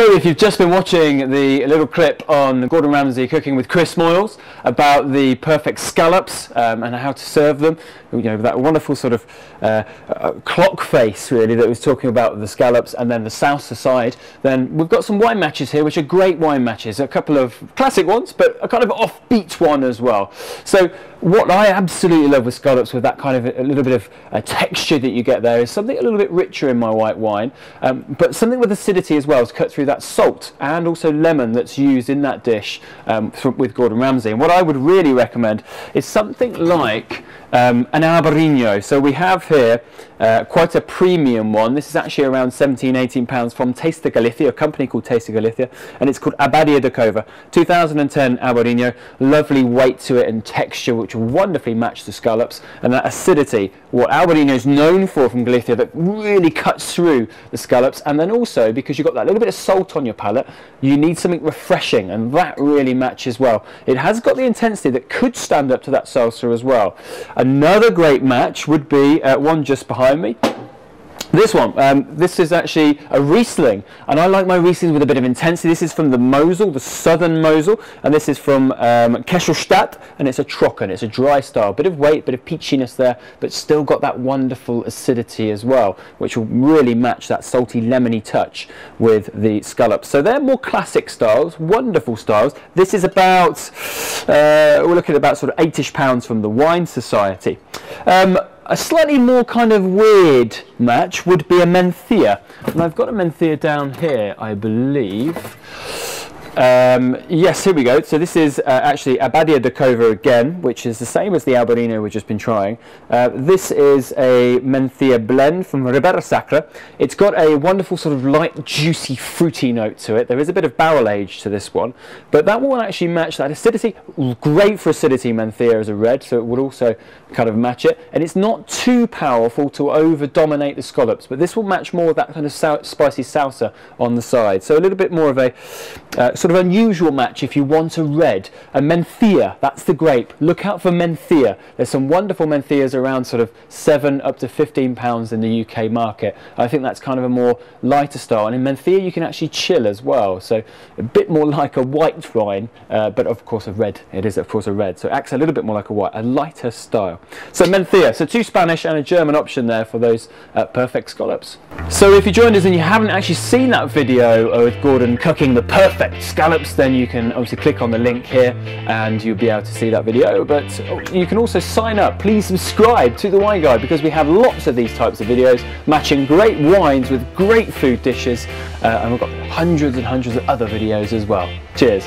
So if you've just been watching the little clip on Gordon Ramsay cooking with Chris Moyles about the perfect scallops and how to serve them, you know, that wonderful sort of clock face really that was talking about the scallops and then the salsa side, then we've got some wine matches here which are great wine matches, a couple of classic ones but a kind of offbeat one as well. So what I absolutely love with scallops, with that kind of a little bit of texture that you get there, is something a little bit richer in my white wine, but something with acidity as well, to cut through that salt and also lemon that's used in that dish with Gordon Ramsay. And what I would really recommend is something like an Albarino. So we have here quite a premium one. This is actually around £17–18 from Taste of Galicia, a company called Taste of Galicia, and it's called Abadia de Cova. 2010 Albarino, lovely weight to it and texture which wonderfully match the scallops, and that acidity, what Albarino is known for from Galicia, that really cuts through the scallops. And then also, because you've got that little bit of salt on your palate, you need something refreshing, and that really matches well. It has got the intensity that could stand up to that salsa as well. Another great match would be one just behind me. This one, this is actually a Riesling, and I like my Rieslings with a bit of intensity. This is from the Mosel, the southern Mosel, and this is from Kesselstadt, and it's a Trocken. It's a dry style, bit of weight, bit of peachiness there, but still got that wonderful acidity as well, which will really match that salty, lemony touch with the scallops. So they're more classic styles, wonderful styles. This is about, we're looking at about sort of £8-ish from the Wine Society. A slightly more kind of weird match would be a Mencía, and I've got a Mencía down here, I believe. Yes, here we go. So this is actually Abadia de Cova again, which is the same as the Albarino we've just been trying. This is a Mencía blend from Ribiera Sacra. It's got a wonderful sort of light, juicy, fruity note to it. There is a bit of barrel age to this one, but that will actually match that acidity. Great for acidity, Mencía as a red, so it would also kind of match it. And it's not too powerful to over-dominate the scallops, but this will match more of that kind of spicy salsa on the side. So a little bit more of a sort of unusual match if you want a red. A Mencía, that's the grape. Look out for Mencía. There's some wonderful Mencías around sort of £7 up to £15 in the UK market. I think that's kind of a more lighter style, and in Mencía you can actually chill as well, so a bit more like a white wine, but of course a red. It is of course a red, so it acts a little bit more like a white, a lighter style. So Mencía, so two Spanish and a German option there for those perfect scallops. So if you joined us and you haven't actually seen that video with Gordon cooking the perfect scallops, then you can obviously click on the link here and you'll be able to see that video. But you can also sign up, please subscribe to The Wine Guide, because we have lots of these types of videos matching great wines with great food dishes, and we've got hundreds and hundreds of other videos as well. Cheers.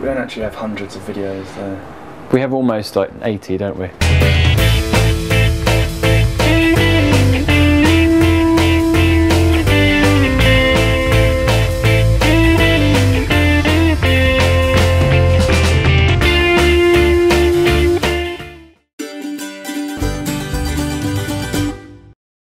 We don't actually have hundreds of videos though. We have almost like 80, don't we?